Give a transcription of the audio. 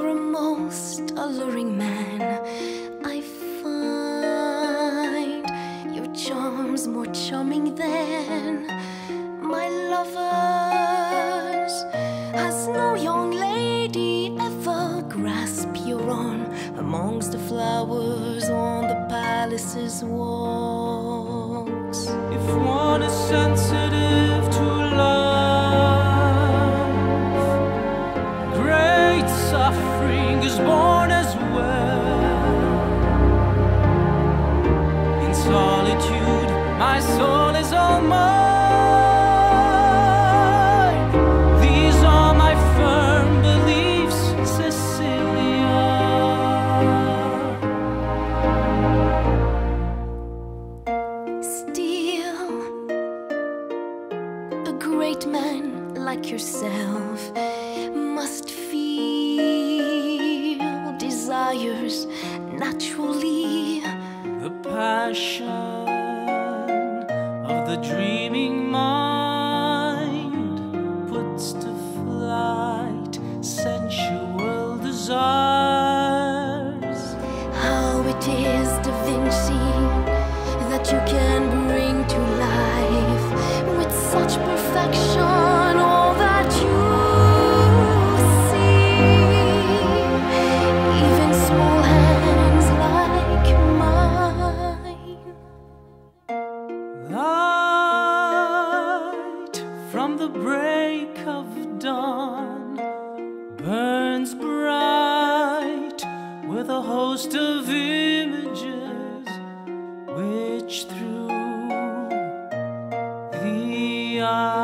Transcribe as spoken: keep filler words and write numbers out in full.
You're a most alluring man. I find your charms more charming than my lover's. Has no young lady ever grasped your arm amongst the flowers on the palace's walks? If one is sensitive to love, great suffering is born as well. In solitude, my soul is all mine. Great men like yourself must feel desires naturally. The passion of the dreaming mind puts to flight sensual desires. How it is, Da Vinci, that you can bring to life with such perfection all that you see, even small hands like mine. Light from the break of dawn burns bright with a host of images which through the eye